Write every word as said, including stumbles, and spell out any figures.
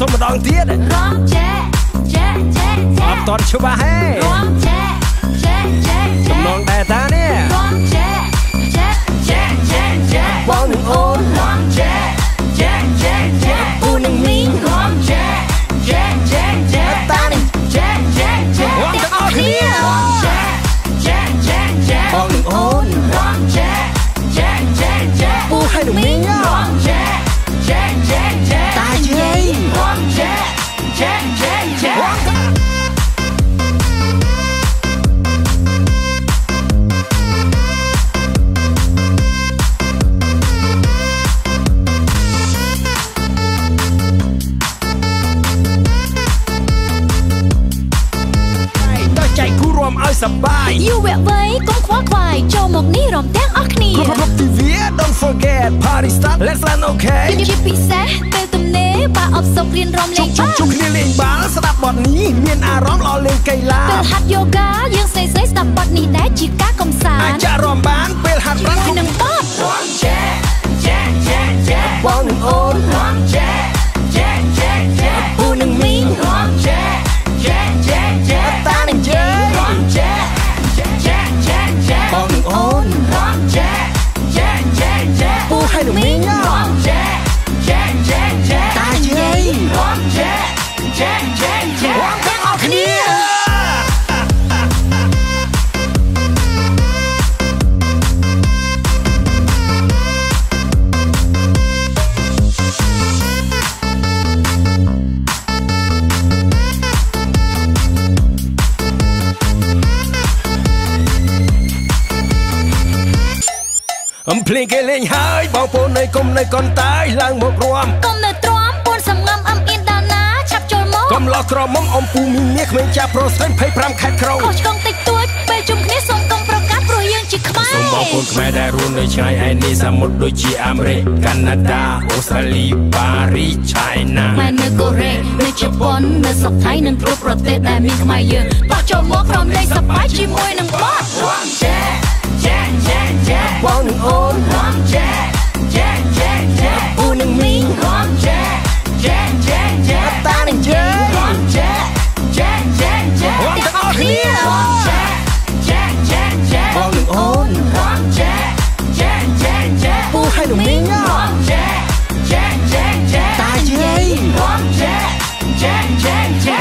Xong một đoạn tiết Róm chê, chê, chê, chê Ấp toàn chú bà hê Róm chê, chê, chê, chê Trong nón đè ta nè Róm chê, chê, chê, chê, chê Bóng nâng ôn Róm chê, chê, chê, chê Bú nâng miếng Róm chê, chê, chê, chê Ta nâng chê, chê, chê Róm chê, chê, chê, chê Bóng nâng ôn Róm chê, chê, chê, chê Bú hai nâng miếng Róm chê, chê, chê, chê Ta chê Róm chê, chê, chê, chê Róm chê You were way, go quack quack, Joe Mogni, Rom, Dan Akni. Don't forget, party start, let's land, okay? You be sad, tell them nay, but of so clean Rom, Lake Chuck, Lilling Bars, that botany, mean a Rom, all in Kayla. Had yoga, you say, say, that botany, that you got come sad. I Rom Ban, Bill had run and pop. One jet, jet, jet, jet, one and all, one jet, jet, jet, jet, one and me, one jet, jet, jet, jet, one jet. Pling cái lên hai bao phố này cùng này con tay lang một rom cùng này tróm buôn sầm ngâm âm yên đào ná chập chồi mông cùng lo crom mông om phu mi nghe không cha pro sen pay pram khát cầu coach công tích tuốt về chung khí sông công pro cát pro riêng chỉ khmer sông bao phố khmer đại run nơi trái ai ni sa một đôi chi amre Canada Australia Paris China mai nơi Korea nơi Japan nơi Sóc Thái nơi Pro Pro Tết đại mi khmer riêng bao chồi mông from đây sập bãi chim môi nơi boss Jack, Jack, Jack, one and all, one Jack, Jack, Jack, Jack, one and me, one Jack, Jack, Jack, Jack, one and Jack, one Jack, Jack, Jack, Jack, one and all here, one Jack, Jack, Jack, Jack, one and all, one Jack, Jack, Jack, Jack, one and me, one Jack, Jack, Jack, Jack, one Jack, Jack, Jack, Jack.